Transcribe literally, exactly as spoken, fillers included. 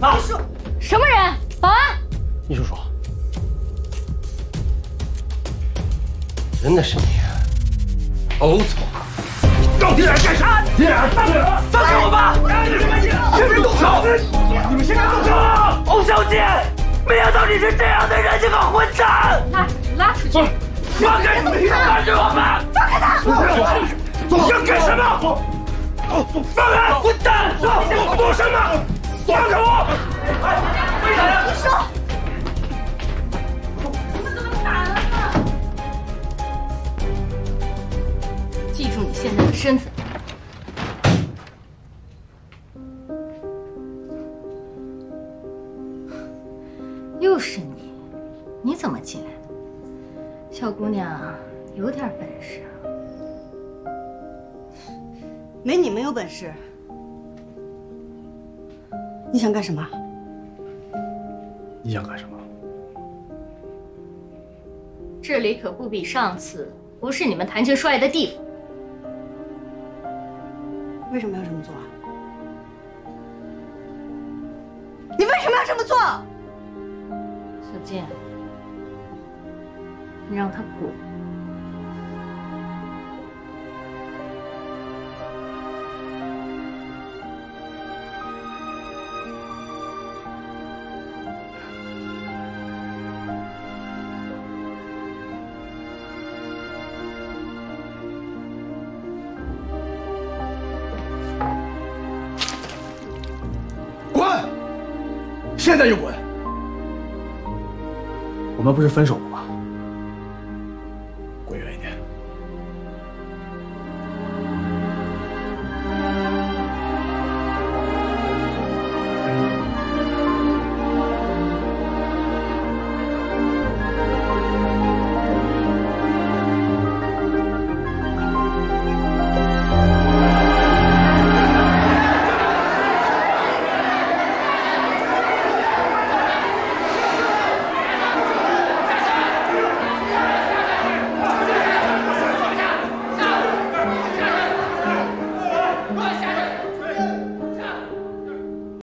啊！你说什么人？保安？你说说，人的身体呕吐，你到底在干啥？你俩放开我！放开我吧！你们动手！你们现在动手！欧小姐，没想到你是这样的人，这个混蛋！拉拉出去！放开你们！放开我吧！放开他！你要干什么？ 放开！混蛋！走！我做什么？放开我！为啥呀？你说，你们怎么打人呢？记住你现在的身份。又是你，你怎么进来的？小姑娘有点本事。 没你们有本事，你想干什么？你想干什么？这里可不比上次，不是你们谈情说爱的地方。为什么要这么做啊？你为什么要这么做？小静，你让他滚。 现在就滚！我们不是分手了吗？